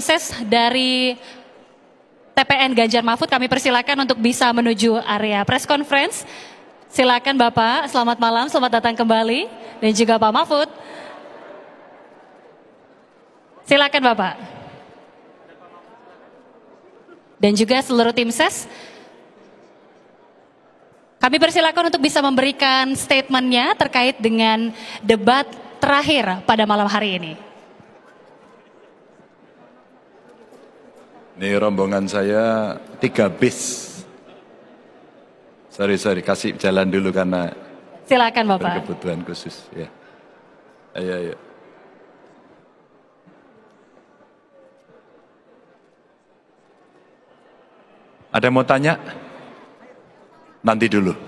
Ses dari TPN Ganjar Mahfud kami persilakan untuk bisa menuju area press conference. Silakan Bapak, selamat malam, selamat datang kembali dan juga Pak Mahfud. Silakan Bapak. Dan juga seluruh tim Ses. Kami persilakan untuk bisa memberikan statementnya terkait dengan debat terakhir pada malam hari ini. Ini rombongan saya 3 bis. Sorry, kasih jalan dulu karena silakan Bapak. Kebutuhan khusus ya. Ayo. Ada mau tanya? Nanti dulu.